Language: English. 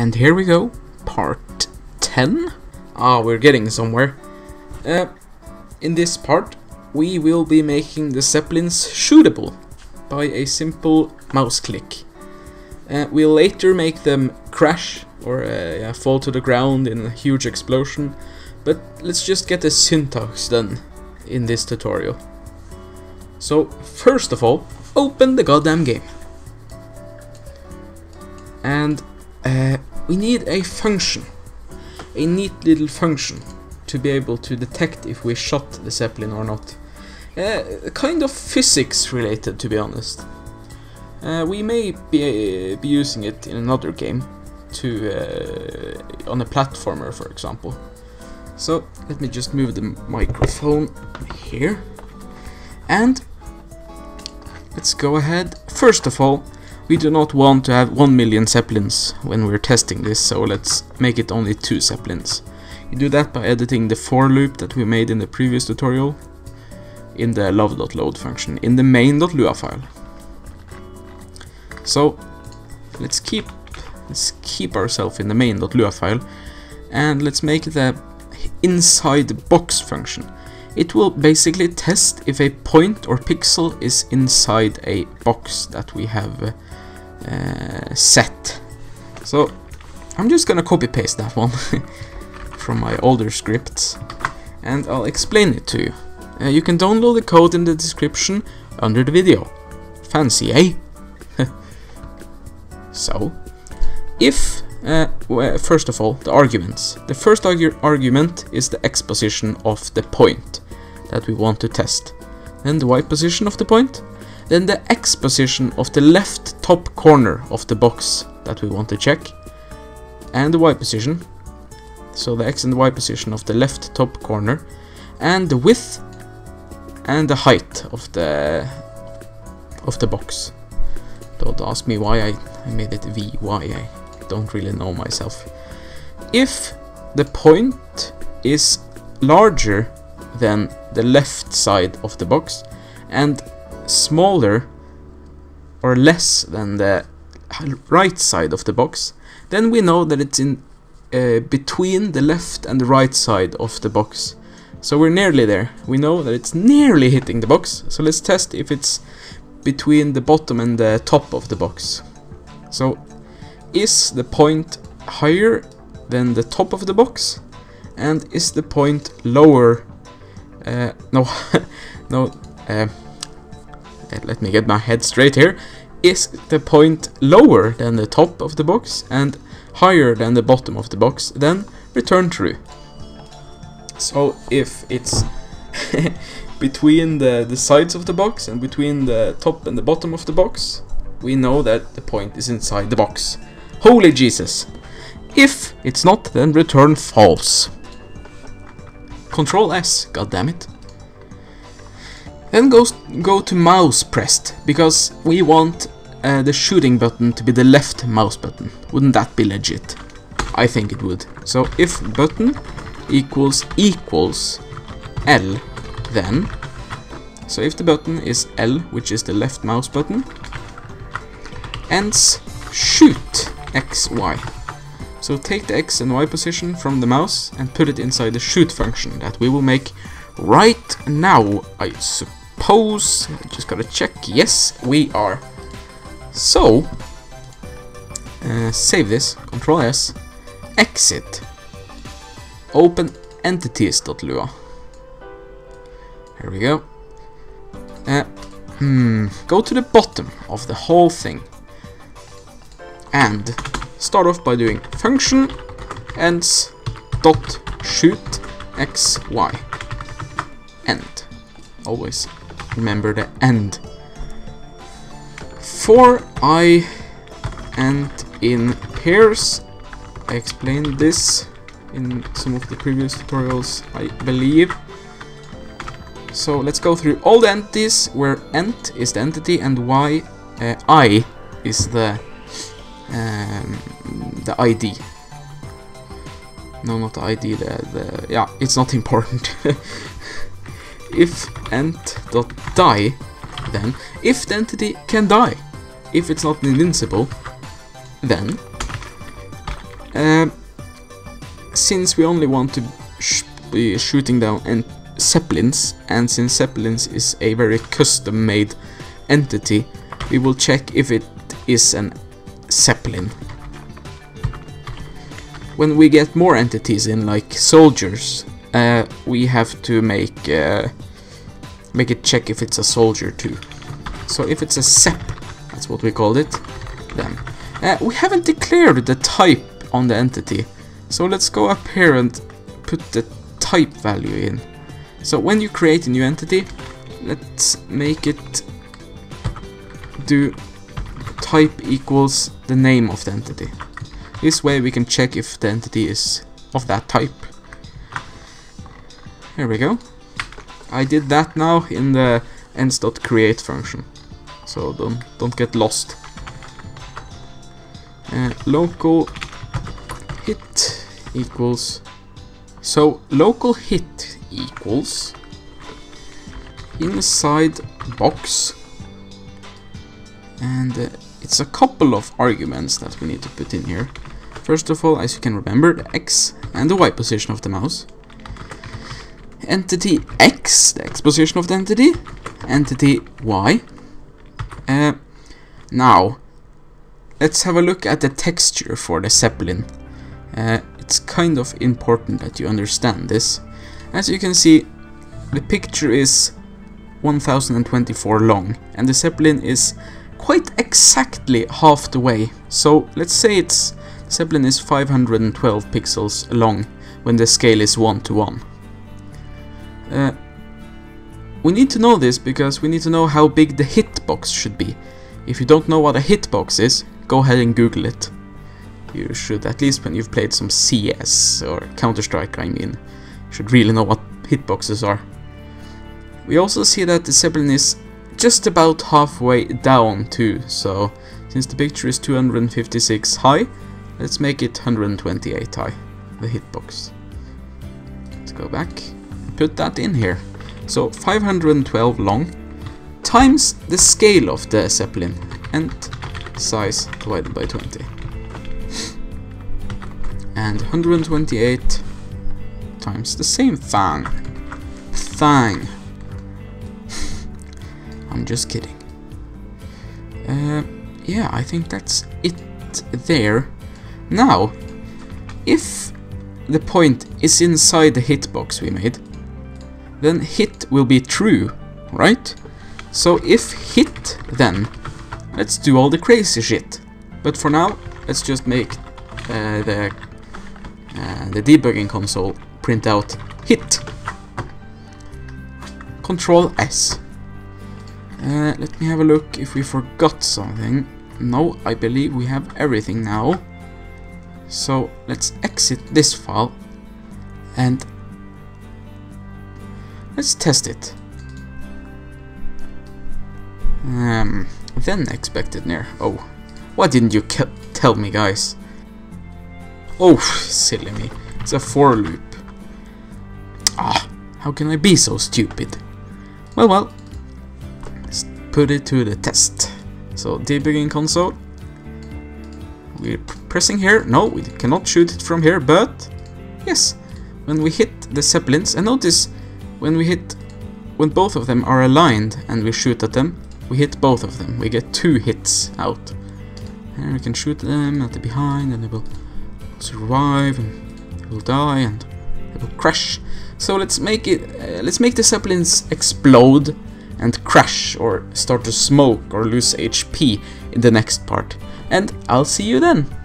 And here we go, part 10. We're getting somewhere. In this part, we will be making the Zeppelins shootable by a simple mouse click. We'll later make them crash or fall to the ground in a huge explosion, but let's just get the syntax done in this tutorial. So, first of all, open the goddamn game. And we need a function, a neat little function, to be able to detect if we shot the Zeppelin or not. Kind of physics related, to be honest. We may be using it in another game, on a platformer, for example. So let me just move the microphone here, and let's go ahead. First of all, we do not want to have 1,000,000 Zeppelins when we're testing this, so let's make it only 2 Zeppelins. You do that by editing the for loop that we made in the previous tutorial in the love.load function, in the main.lua file. So let's keep ourselves in the main.lua file, and let's make it a insidebox function. It will basically test if a point or pixel is inside a box that we have set. So I'm just gonna copy paste that one from my older scripts, and I'll explain it to you. You can download the code in the description under the video. Fancy, eh? So, if first of all, the arguments. The first argument is the x position of the point that we want to test. Then the y position of the point. Then the x position of the left top corner of the box that we want to check. And the y position. So the x and the y position of the left top corner. And the width and the height of the box. Don't ask me why I made it VY. I don't really know myself. If the point is larger than the left side of the box and smaller or less than the right side of the box, then we know that it's in between the left and the right side of the box. So we're nearly there. We know that it's nearly hitting the box. So let's test if it's between the bottom and the top of the box. So is the point higher than the top of the box, and is the point lower? Let me get my head straight here. Is the point lower than the top of the box and higher than the bottom of the box? Then return true. So if it's between the sides of the box and between the top and the bottom of the box, we know that the point is inside the box. Holy Jesus! If it's not, then return false. Control S, goddammit. Then go to mouse pressed, because we want the shooting button to be the left mouse button. Wouldn't that be legit? I think it would. So if button equals L, then, so if the button is L, which is the left mouse button, ends shoot XY. So take the X and Y position from the mouse and put it inside the shoot function that we will make right now, I suppose. I just gotta check. Yes, we are. So, save this, Control S, exit, open entities.lua. Here we go. Go to the bottom of the whole thing and start off by doing function ends dot shoot XY. End. Always remember the end. For I and in pairs. I explained this in some of the previous tutorials, I believe. So let's go through all the entities where ent is the entity and I is the ID. No, not the ID. Yeah, it's not important. If ent dot die, then if the entity can die, if it's not invincible, then Since we only want to be shooting down Zeppelins, and since Zeppelins is a very custom made entity, we will check if it is an Zeppelin. When we get more entities in, like soldiers, we have to make it check if it's a soldier too. So if it's a Zepp, that's what we called it, then we haven't declared the type on the entity. So let's go up here and put the type value in. So when you create a new entity, let's make it do type equals the name of the entity. This way we can check if the entity is of that type. Here we go. I did that now in the ents.create function, so don't get lost. Local hit equals, so local hit equals inside box, and it's a couple of arguments that we need to put in here. First of all, as you can remember, the X and the Y position of the mouse. Entity X, the X position of the entity. Entity Y. Now, let's have a look at the texture for the Zeppelin. It's kind of important that you understand this. As you can see, the picture is 1024 long, and the Zeppelin is quite exactly half the way. So let's say it's Zeppelin is 512 pixels long when the scale is 1:1. We need to know this because we need to know how big the hitbox should be. If you don't know what a hitbox is, go ahead and Google it. You should, at least when you've played some CS or Counter-Strike, I mean, you should really know what hitboxes are. We also see that the Zeppelin is just about halfway down too, so since the picture is 256 high, let's make it 128 high, the hitbox. Let's go back and put that in here. So 512 long times the scale of the Zeppelin and size divided by 20. And 128 times the same thang. I'm just kidding. Yeah, I think that's it there. Now, if the point is inside the hitbox we made, then hit will be true, right? So if hit, then let's do all the crazy shit. But for now, let's just make the debugging console print out hit. Control S. Let me have a look if we forgot something. No, I believe we have everything now. So let's exit this file and let's test it. Then expected near. Oh, why didn't you tell me, guys? Oh, silly me. It's a for loop. Ah, how can I be so stupid? Well. Put it to the test. So debugging console. We're pressing here. No, we cannot shoot it from here, but yes. When we hit the Zeppelins, and notice when both of them are aligned and we shoot at them, we hit both of them. We get two hits out. And we can shoot them at the behind and they will survive and they will die and they will crash. So let's make the Zeppelins explode and crash or start to smoke or lose HP in the next part. And I'll see you then!